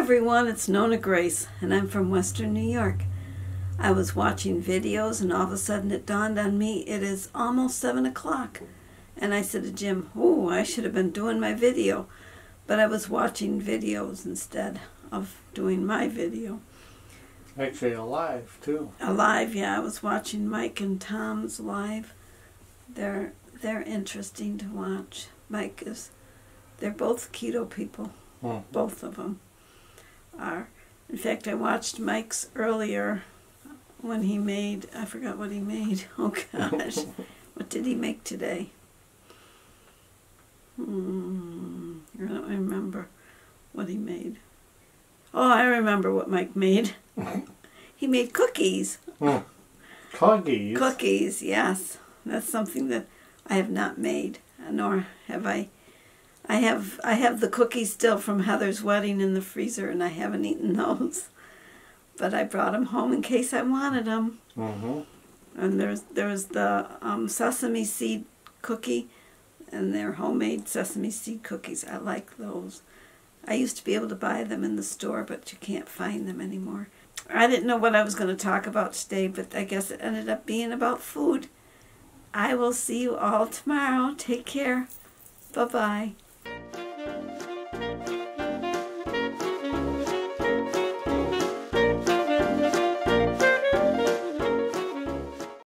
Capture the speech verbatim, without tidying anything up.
everyone, it's Nonna Grace, and I'm from Western New York. I was watching videos, and all of a sudden it dawned on me it is almost seven o'clock. And I said to Jim, oh, I should have been doing my video. But I was watching videos instead of doing my video. Actually alive, too. Alive, yeah. I was watching Mike and Tom's live. They're, they're interesting to watch. Mike is... They're both keto people. Hmm. Both of them are. In fact, I watched Mike's earlier when he made... I forgot what he made. Oh, gosh. What did he make today? Hmm. I don't remember what he made. Oh, I remember what Mike made. He made cookies. Mm. Cookies? Cookies, yes. That's something that I have not made, nor have I. I have I have the cookies still from Heather's wedding in the freezer, and I haven't eaten those. But I brought them home in case I wanted them. Mm-hmm. And there's, there's the um, sesame seed cookie, and they're homemade sesame seed cookies. I like those. I used to be able to buy them in the store, but you can't find them anymore. I didn't know what I was going to talk about today, but I guess it ended up being about food. I will see you all tomorrow. Take care. Bye-bye.